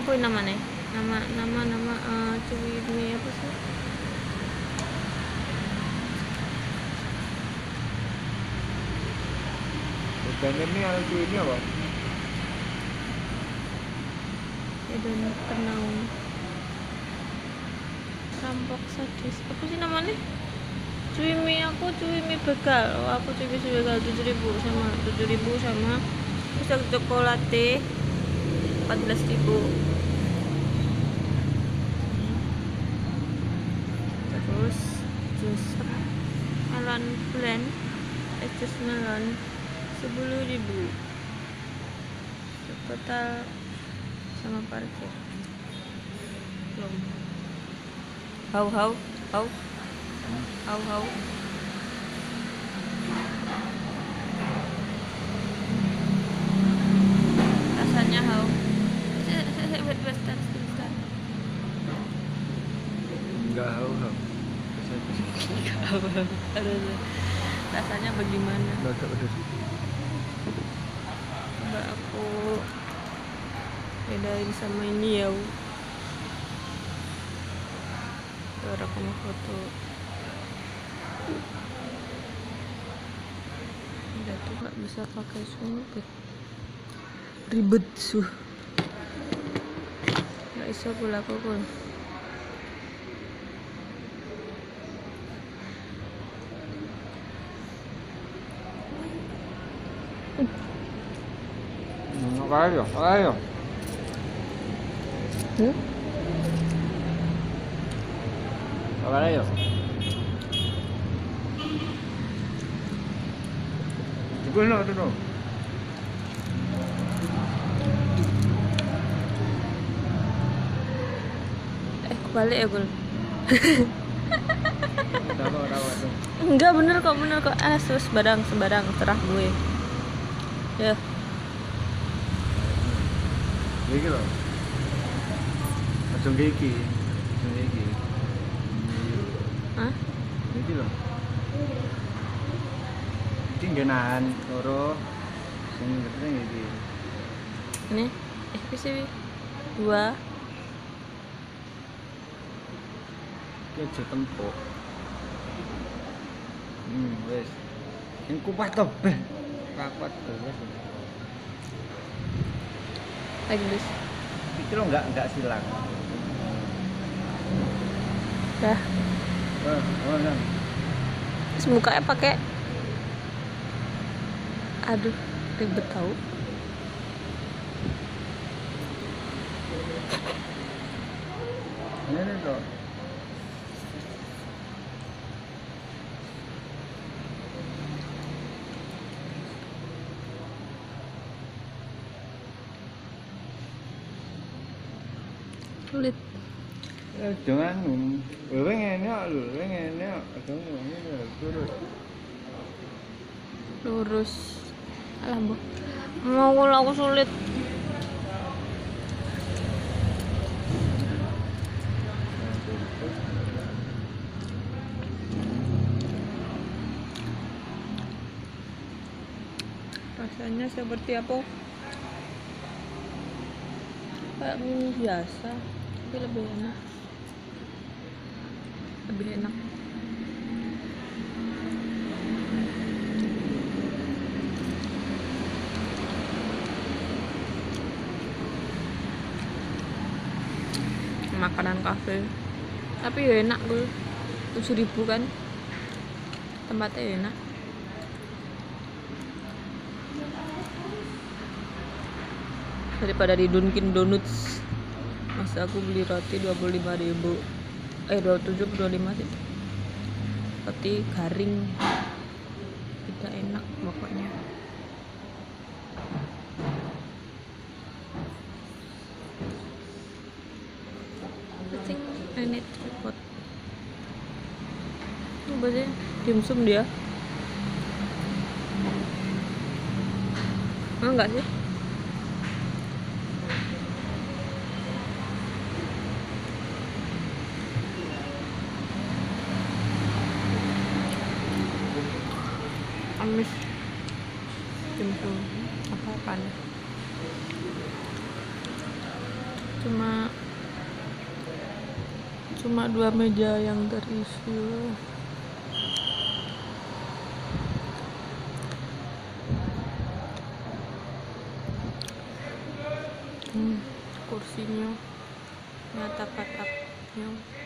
apa namanya? Nama cuy apa sih? Banner ini ada cuy apa? Ya dan kenaun. Rampok sadis. Apa sih namanya? Cuy mie begal. Oh, aku cuy mie begal 7.000 sama pisang cokolate 14.000. Terus jus melon blend, jus melon 10.000. Total sama parkir. Belum. Hau. Rasanya hau. Saya enggak hau. Rasanya bagaimana? Enggak aku bedain sama ini ya. Tuh ada kamu foto. Udah tuh gak bisa pakai sumpit, ribet suh, gak bisa pula kukul. Ayo Bukan. Balik ya, Gul. Enggak, bener kok. Sembarang terah gue. Ya. Iki lho. Langsung iki. Hah? Iki lho. Tinggenan loro sing gedene iki. Ini FPC 2. Kece tempok. Wes. Sing kupah tebeh. Papat belas. Lagi bis. Itu lo enggak silang. Dah. Oh. Terus mukanya pakai aduh, ribet tau. Ini tuh. Sulit. Jangan lurus. Alah, Bu. Mau aku sulit. Rasanya seperti apa? Kayak mie biasa, tapi lebih enak. Makanan kafe, tapi ya enak gue. 7.000 kan, tempatnya ya enak. Daripada di Dunkin Donuts, masa aku beli roti 25.000, 27,25 sih. Roti garing, tidak enak pokoknya. Biasanya dimsum dia. Enggak sih? Amis dimsum apa-apaan. cuma dua meja yang terisi. Kursinya nyata patapnya.